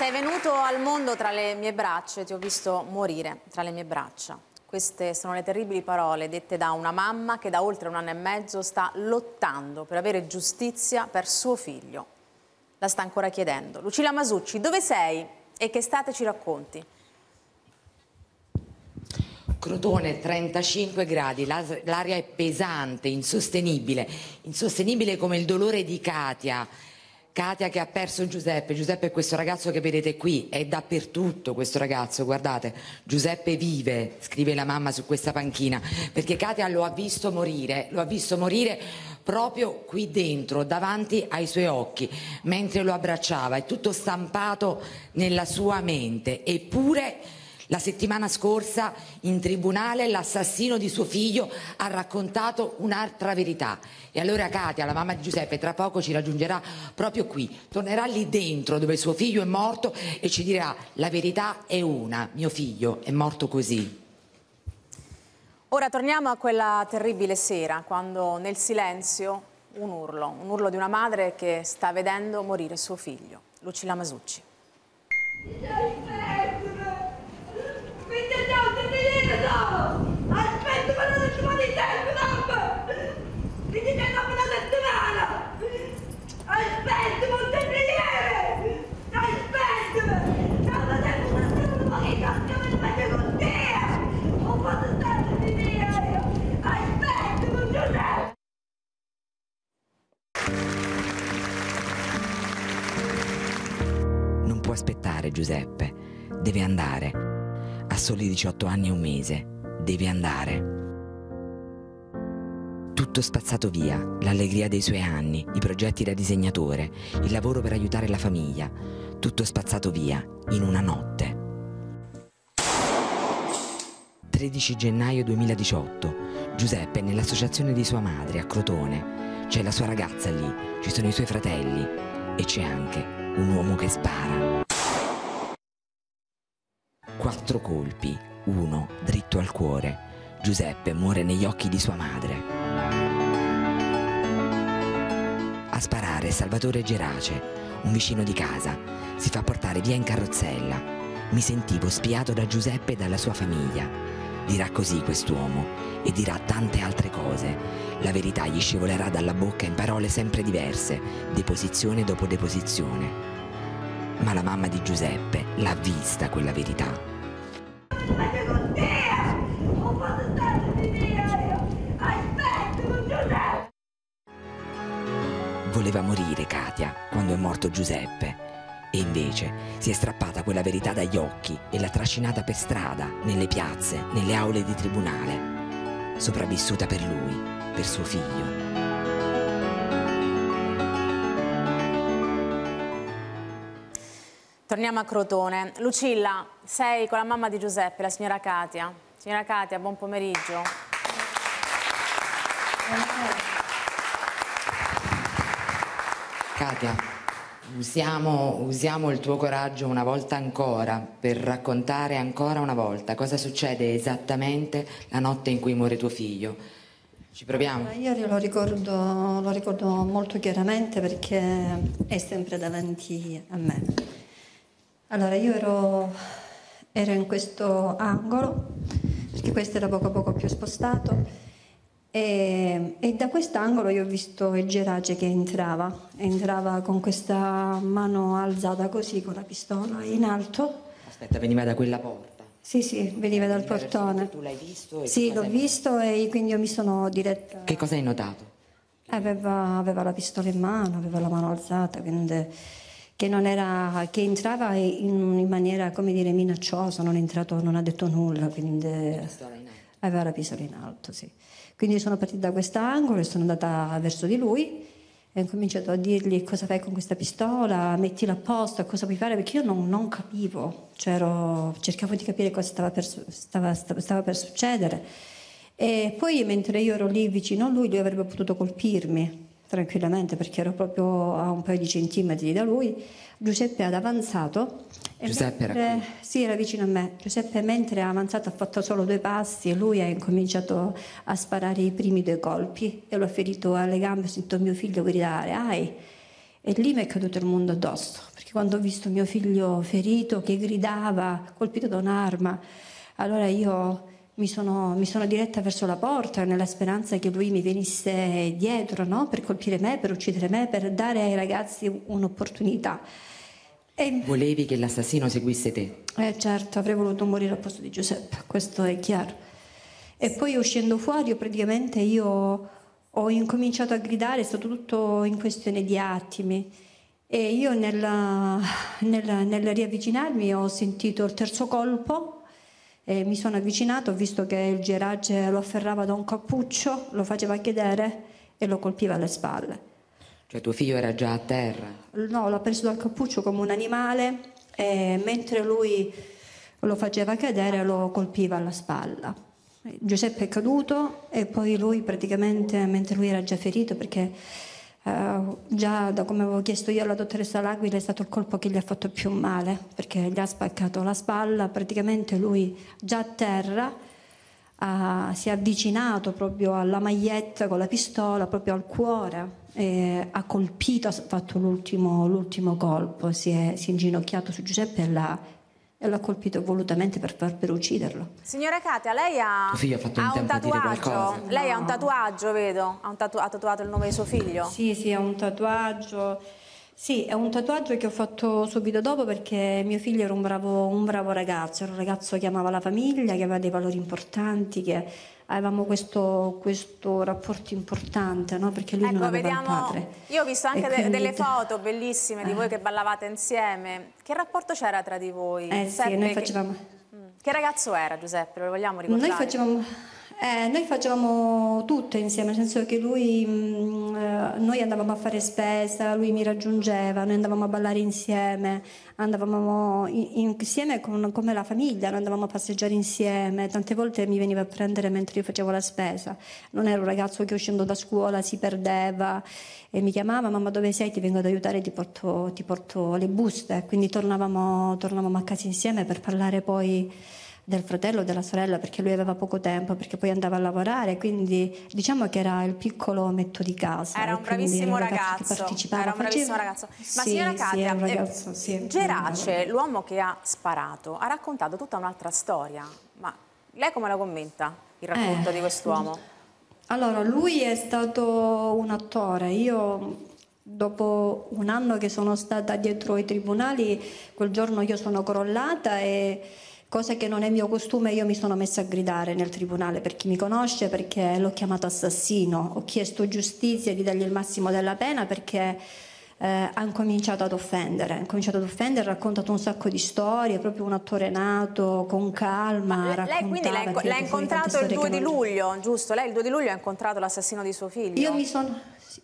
Sei venuto al mondo tra le mie braccia e ti ho visto morire tra le mie braccia. Queste sono le terribili parole dette da una mamma che da oltre 1 anno e mezzo sta lottando per avere giustizia per suo figlio. La sta ancora chiedendo. Lucilla Masucci, dove sei e che estate ci racconti? Crotone, 35 gradi, l'aria è pesante, insostenibile come il dolore di Katia che ha perso Giuseppe. Giuseppe è questo ragazzo che vedete qui, è dappertutto questo ragazzo, guardate, Giuseppe vive, scrive la mamma su questa panchina, perché Katia lo ha visto morire proprio qui dentro, davanti ai suoi occhi, mentre lo abbracciava, è tutto stampato nella sua mente. Eppure la settimana scorsa in tribunale l'assassino di suo figlio ha raccontato un'altra verità. E allora Katia, la mamma di Giuseppe, tra poco ci raggiungerà proprio qui, tornerà lì dentro dove suo figlio è morto e ci dirà: la verità è una, mio figlio è morto così. Ora torniamo a quella terribile sera quando nel silenzio un urlo di una madre che sta vedendo morire suo figlio. Lucilla Masucci. Non può aspettare Giuseppe, deve andare. Ha soli 18 anni e 1 mese, deve andare. Tutto spazzato via, l'allegria dei suoi anni, i progetti da disegnatore, il lavoro per aiutare la famiglia, tutto spazzato via in una notte. 13 gennaio 2018, Giuseppe è nell'associazione di sua madre a Crotone, c'è la sua ragazza lì, ci sono i suoi fratelli e c'è anche un uomo che spara. 4 colpi, uno dritto al cuore. Giuseppe muore negli occhi di sua madre. A sparare Salvatore Gerace, un vicino di casa, si fa portare via in carrozzella. Mi sentivo spiato da Giuseppe e dalla sua famiglia. Dirà così quest'uomo e dirà tante altre cose. La verità gli scivolerà dalla bocca in parole sempre diverse, deposizione dopo deposizione. Ma la mamma di Giuseppe l'ha vista quella verità. Voleva morire Katia quando è morto Giuseppe e invece si è strappata quella verità dagli occhi e l'ha trascinata per strada, nelle piazze, nelle aule di tribunale. Sopravvissuta per lui, per suo figlio. Torniamo a Crotone. Lucilla, sei con la mamma di Giuseppe, la signora Katia. Signora Katia, buon pomeriggio. Katia, usiamo il tuo coraggio una volta ancora per raccontare ancora una volta cosa succede esattamente la notte in cui muore tuo figlio. Ci proviamo? Io lo ricordo molto chiaramente perché è sempre davanti a me. Allora, io ero in questo angolo, perché questo era poco a poco più spostato, e da quest'angolo io ho visto il Gerace che entrava con questa mano alzata così, con la pistola in alto. Aspetta, veniva da quella porta? Sì, veniva dal portone. Tu l'hai visto? Sì, l'ho visto e quindi io mi sono diretta... Che cosa hai notato? Aveva la pistola in mano, aveva la mano alzata, quindi... che entrava in maniera, come dire, minacciosa, non ha detto nulla, quindi aveva la pistola in alto, sì. Quindi sono partita da quest'angolo e sono andata verso di lui e ho cominciato a dirgli: cosa fai con questa pistola, mettila a posto, cosa puoi fare, perché io non capivo, cioè cercavo di capire cosa stava per succedere. E poi mentre io ero lì vicino a lui avrebbe potuto colpirmi tranquillamente, perché ero proprio a un paio di centimetri da lui. Giuseppe ha avanzato. Giuseppe era qui? Sì, era vicino a me. Giuseppe mentre ha avanzato ha fatto solo 2 passi e lui ha incominciato a sparare i primi 2 colpi e l'ho ferito alle gambe, ho sentito mio figlio gridare, ai! E lì mi è caduto il mondo addosso. perché quando ho visto mio figlio ferito, che gridava, colpito da un'arma, allora io mi sono diretta verso la porta nella speranza che lui mi venisse dietro, no? Per colpire me, per uccidere me, per dare ai ragazzi un'opportunità. E volevi che l'assassino seguisse te? Certo, avrei voluto morire al posto di Giuseppe, questo è chiaro. E poi uscendo fuori, praticamente io ho incominciato a gridare, è stato tutto in questione di attimi. E io nel riavvicinarmi ho sentito il terzo colpo. E mi sono avvicinato, ho visto che il Gerace lo afferrava da un cappuccio, lo faceva chiedere e lo colpiva alle spalle. Cioè tuo figlio era già a terra? No, l'ha preso dal cappuccio come un animale e mentre lui lo faceva cadere lo colpiva alla spalla. Giuseppe è caduto e poi lui praticamente, mentre lui era già ferito, perché già da come avevo chiesto io alla dottoressa L'Aquila è stato il colpo che gli ha fatto più male, perché gli ha spaccato la spalla, praticamente lui già a terra si è avvicinato proprio alla maglietta con la pistola, proprio al cuore, ha colpito, ha fatto l'ultimo colpo, si è inginocchiato su Giuseppe e l'ha colpito volutamente per ucciderlo. Signora Katia, lei ha un tatuaggio? Lei ha un tatuaggio, vedo. Ha tatuato il nome di suo figlio? Sì, ha un tatuaggio. Sì, è un tatuaggio che ho fatto subito dopo, perché mio figlio era un bravo ragazzo, era un ragazzo che amava la famiglia, che aveva dei valori importanti, che avevamo questo rapporto importante, no? Perché lui, ecco, non aveva, vediamo, il padre. Io ho visto anche delle foto bellissime di voi che ballavate insieme. Che rapporto c'era tra di voi? Giuseppe, sì, noi facevamo... Che ragazzo era Giuseppe? Lo vogliamo ricordare? Noi facevamo tutto insieme, nel senso che lui, noi andavamo a fare spesa, lui mi raggiungeva, noi andavamo a ballare insieme, andavamo insieme come la famiglia, noi andavamo a passeggiare insieme, tante volte mi veniva a prendere mentre io facevo la spesa. Non era un ragazzo che uscendo da scuola si perdeva e mi chiamava: mamma, dove sei? Ti vengo ad aiutare, ti porto le buste. Quindi tornavamo a casa insieme per parlare poi del fratello o della sorella, perché lui aveva poco tempo, perché poi andava a lavorare, quindi diciamo che era il piccolo ometto di casa. Era un bravissimo ragazzo. Ma sì, signora Katia, Gerace, l'uomo che ha sparato, ha raccontato tutta un'altra storia, ma lei come la commenta il racconto di quest'uomo? Allora, lui è stato un attore, io... Dopo un anno che sono stata dietro i tribunali, quel giorno io sono crollata e, cosa che non è mio costume, io mi sono messa a gridare nel tribunale per chi mi conosce, perché l'ho chiamato assassino. Ho chiesto giustizia, di dargli il massimo della pena, perché ha incominciato ad offendere. Ha incominciato ad offendere, ha raccontato un sacco di storie, proprio un attore nato, con calma. Lei quindi l'ha incontrato il 2 di luglio, giusto? Lei il 2 di luglio ha incontrato l'assassino di suo figlio?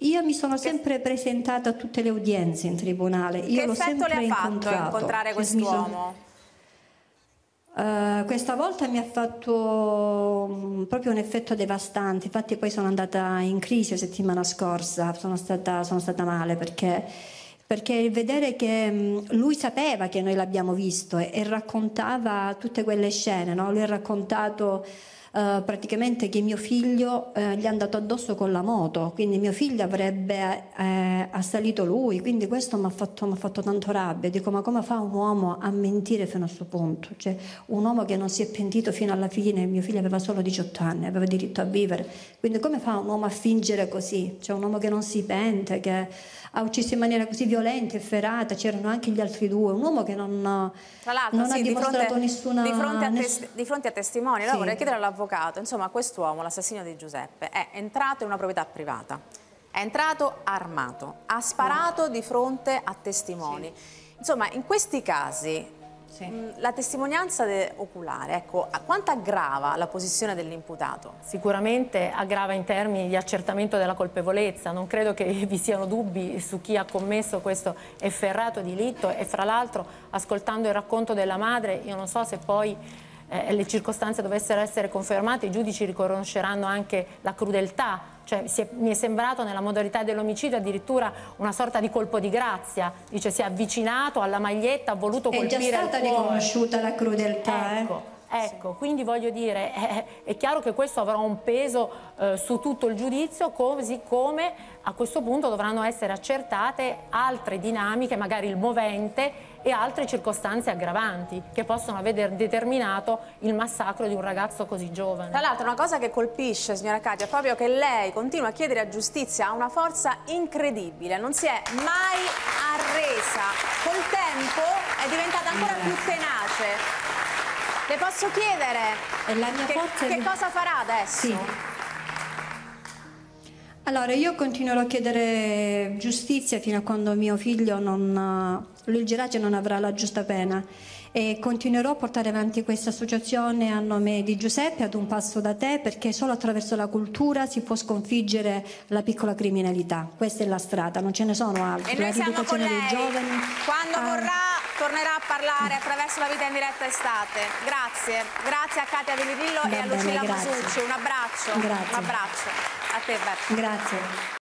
Io mi sono sempre presentata a tutte le udienze in tribunale. Che effetto le ha fatto incontrare quest'uomo? Questa volta mi ha fatto proprio un effetto devastante. Infatti poi sono andata in crisi la settimana scorsa, sono stata male, perché vedere che lui sapeva che noi l'abbiamo visto e raccontava tutte quelle scene, no? Lui ha raccontato praticamente che mio figlio gli è andato addosso con la moto, quindi mio figlio avrebbe assalito lui, quindi questo mi ha fatto tanto rabbia. Dico: ma come fa un uomo a mentire fino a questo punto? Cioè, un uomo che non si è pentito fino alla fine, mio figlio aveva solo 18 anni, aveva diritto a vivere, quindi come fa un uomo a fingere così? Cioè, un uomo che non si pente, che ha ucciso in maniera così violenta e ferata, c'erano anche gli altri due, un uomo che non ha dimostrato nessuna... Di fronte a testimoni, allora vorrei chiedere all'avvocato, insomma, quest'uomo, l'assassino di Giuseppe, è entrato in una proprietà privata, è entrato armato, ha sparato di fronte a testimoni. Insomma, in questi casi la testimonianza oculare, ecco, quanto aggrava la posizione dell'imputato? Sicuramente aggrava in termini di accertamento della colpevolezza, non credo che vi siano dubbi su chi ha commesso questo efferrato delitto. E fra l'altro, ascoltando il racconto della madre, io non so se poi le circostanze dovessero essere confermate, i giudici riconosceranno anche la crudeltà. Cioè, mi è sembrato nella modalità dell'omicidio addirittura una sorta di colpo di grazia. Dice: si è avvicinato alla maglietta, ha voluto colpire il cuore. È già stata riconosciuta la crudeltà, ecco. Ecco, sì. Quindi voglio dire, è chiaro che questo avrà un peso su tutto il giudizio, così come a questo punto dovranno essere accertate altre dinamiche, magari il movente e altre circostanze aggravanti che possono aver determinato il massacro di un ragazzo così giovane. Tra l'altro una cosa che colpisce, signora Katia, è proprio che lei continua a chiedere a giustizia, ha una forza incredibile, non si è mai arresa, col tempo è diventata ancora più tenace. Le posso chiedere la mia che cosa farà adesso? Sì. Allora, io continuerò a chiedere giustizia fino a quando mio figlio, lui Gerace, non avrà la giusta pena, e continuerò a portare avanti questa associazione a nome di Giuseppe, ad un passo da te, perché solo attraverso la cultura si può sconfiggere la piccola criminalità. Questa è la strada, non ce ne sono altre. E noi siamo con lei. Dei giovani, quando vorrà tornerà a parlare attraverso La vita in diretta estate. Grazie, grazie a Katia Deleverillo e a Lucilla Masucci. Un abbraccio. Grazie. Un abbraccio a te, Berta. Grazie.